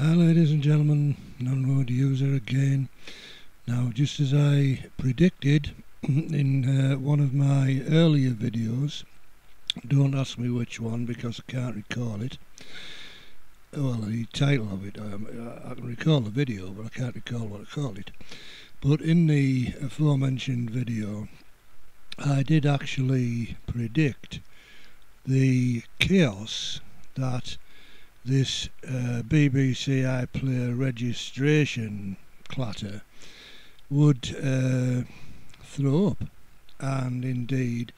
Ladies and gentlemen, non-road user again. Now, just as I predicted in one of my earlier videos, don't ask me which one because I can't recall it. Well, the title of it, I can recall the video, but I can't recall what I called it. But in the aforementioned video, I did actually predict the chaos that this BBC iPlayer registration clatter would throw up, and indeed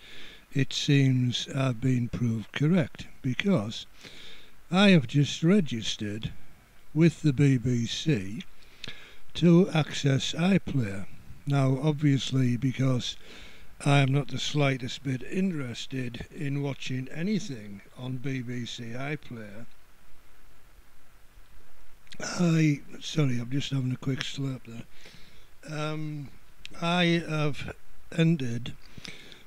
it seems I've been proved correct, because I have just registered with the BBC to access iPlayer. Now, obviously, because I am not the slightest bit interested in watching anything on BBC iPlayer, sorry, I'm just having a quick slurp there. I have entered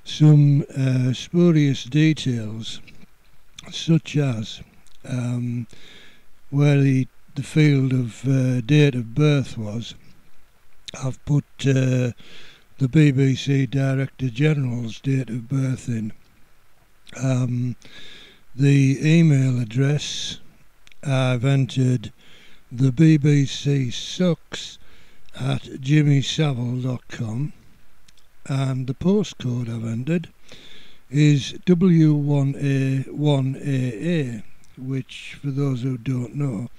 some spurious details, such as where the field of date of birth was. I've put the BBC Director General's date of birth in, the email address. I've entered the BBC sucks at jimmysavile.com, and the postcode I've entered is W1A1AA, which, for those who don't know,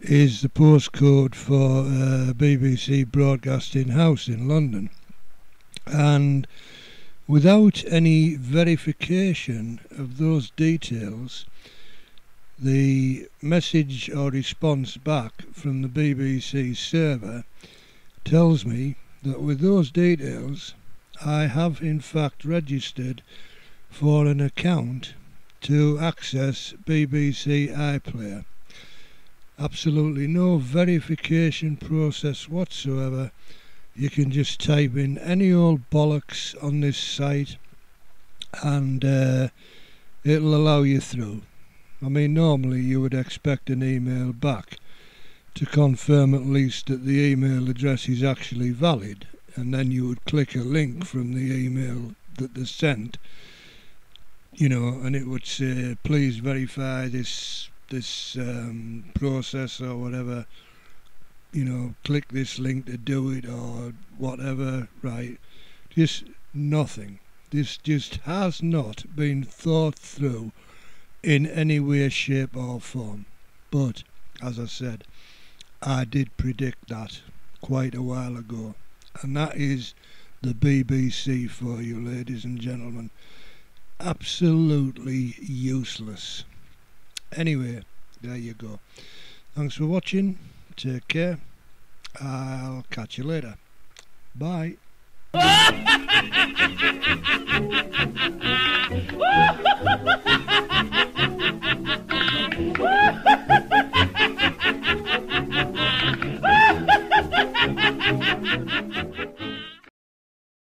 is the postcode for BBC Broadcasting House in London. And without any verification of those details, the message or response back from the BBC server tells me that with those details I have in fact registered for an account to access BBC iPlayer. Absolutely no verification process whatsoever. You can just type in any old bollocks on this site and it'll allow you through. I mean, normally you would expect an email back to confirm at least that the email address is actually valid, and then you would click a link from the email that they sent, you know, and it would say, please verify this process or whatever, you know, click this link to do it or whatever, right? Just nothing. This just has not been thought through in any way, shape or form. But as I said, I did predict that quite a while ago, and that is the BBC for you, ladies and gentlemen. Absolutely useless. Anyway, there you go. Thanks for watching. Take care. I'll catch you later. Bye.